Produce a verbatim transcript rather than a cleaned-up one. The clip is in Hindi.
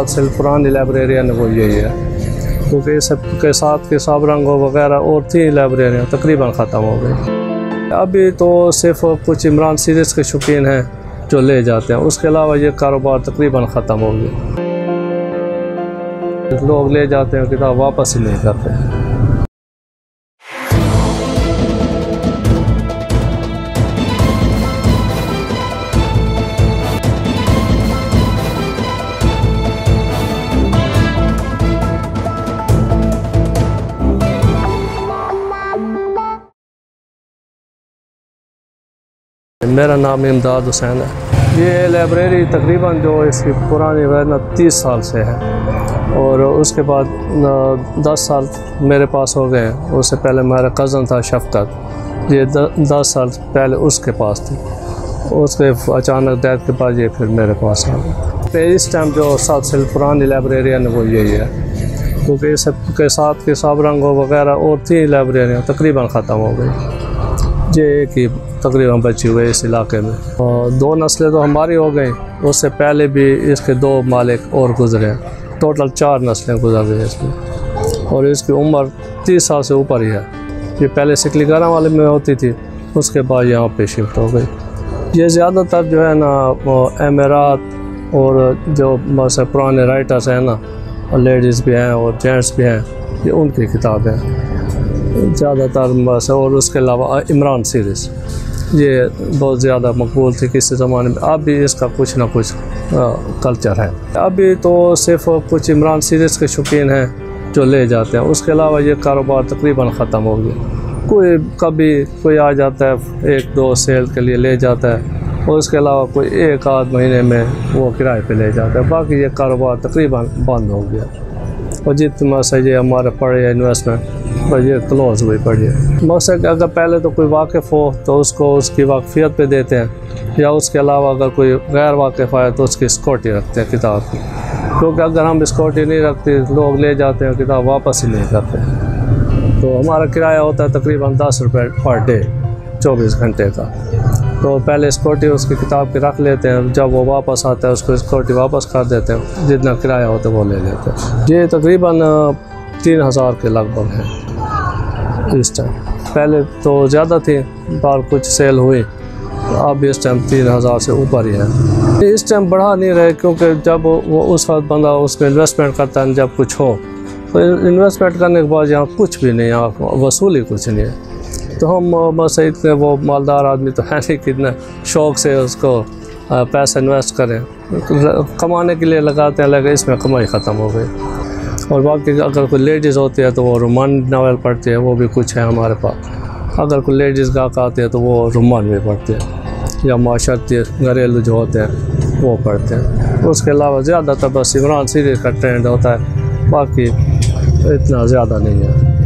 साथ सिल्फरान लाइब्रेरियन वो यही है, क्योंकि सबके साथ के साब रंगो वगैरह और तीन लाइब्रेरियाँ तकरीबन ख़त्म हो गई। अभी तो सिर्फ कुछ इमरान सीरीज़ के शौकीन हैं जो ले जाते हैं, उसके अलावा ये कारोबार तकरीबन ख़त्म हो गया। लोग ले जाते हैं किताब वापस ही नहीं करते हैं। मेरा नाम इमदाद हुसैन है। ये लाइब्रेरी तकरीबन जो इसकी पुरानी वैन तीस साल से है और उसके बाद दस साल मेरे पास हो गए। उससे पहले मेरा कज़न था शफकत, ये दस साल पहले उसके पास थी, उसके अचानक डेथ के बाद ये फिर मेरे पास आ गई। इस टाइम जो सात साल पुरानी लाइब्रेरियन वो यही है, क्योंकि सबके साथ के साब रंगो वगैरह और तीन लाइब्रेरियाँ तकरीबन ख़त्म हो गई। ये एक ही तकरीबन बची हुए इस इलाके में। और दो नस्लें तो हमारी हो गई, उससे पहले भी इसके दो मालिक और गुजरे, टोटल चार नस्लें गुजर गई इसमें। और इसकी उम्र तीस साल से ऊपर ही है। ये पहले सिकलीगारा वाले में होती थी, उसके बाद यहाँ पे शिफ्ट हो गई। ये ज़्यादातर जो है ना अमीरात और जो मतलब पुराने राइटर्स हैं ना, और लेडीज़ भी हैं और जेंट्स भी हैं, ये उनकी किताबें हैं ज़्यादातर बस। और उसके अलावा इमरान सीरीज़ ये बहुत ज़्यादा मकबूल थी किसी ज़माने में। अभी इसका कुछ ना कुछ कल्चर है। अभी तो सिर्फ कुछ इमरान सीरीज़ के शौकीन हैं जो ले जाते हैं, उसके अलावा ये कारोबार तकरीबन ख़त्म हो गया। कोई कभी कोई आ जाता है एक दो सेल के लिए ले जाता है, और उसके अलावा कोई एक आध महीने में वो किराए पे ले जाता है। बाकी ये कारोबार तकरीबन बंद हो गया। और जितना से ये हमारे पड़े हैं इन्वेस्टमेंट पर ये क्लोज हुई पड़ी है। मकसद अगर पहले तो कोई वाकिफ़ हो तो उसको उसकी वाकफियत पे देते हैं, या उसके अलावा अगर कोई गैर वाकिफ़ आए तो उसकी सिक्योरिटी रखते हैं किताब की, क्योंकि अगर हम सिक्योरिटी नहीं रखते लोग ले जाते हैं किताब वापस ही नहीं करते। तो हमारा किराया होता है तकरीबन दस रुपये पर डे चौबीस घंटे का। तो पहले सिक्योरिटी उसकी किताब की रख लेते हैं, जब वो वापस आता है उसको सिक्योरिटी वापस कर देते हैं, जितना किराया होता है वो ले लेते हैं। ये तकरीबन तीन हज़ार के लगभग है इस टाइम। पहले तो ज़्यादा थी, बार कुछ सेल हुई, अब इस टाइम तीन हज़ार से ऊपर ही है। इस टाइम बढ़ा नहीं रहे, क्योंकि जब वो उस वक्त बंदा उसमें इन्वेस्टमेंट करता है, जब कुछ हो तो इन्वेस्टमेंट करने के बाद यहाँ कुछ भी नहीं, यहाँ वसूली कुछ नहीं है। तो हम बस इतने वो मालदार आदमी तो है नहीं कितना शौक़ से उसको पैसा इन्वेस्ट करें, कमाने के लिए लगाते हैं, लेकिन इसमें कमाई ख़त्म हो गई। और बाकी अगर कोई लेडीज़ होती है तो वो रोमान नावल पढ़ती है, वो भी कुछ है हमारे पास। अगर कोई लेडीज़ गाहक आते हैं तो वो रोमान भी पढ़ते हैं, या माशरती घरेलू जो होते हैं वो पढ़ते हैं। उसके अलावा ज़्यादातर बस इमरान सीरीज़ का ट्रेंड होता है, बाकी इतना ज़्यादा नहीं है।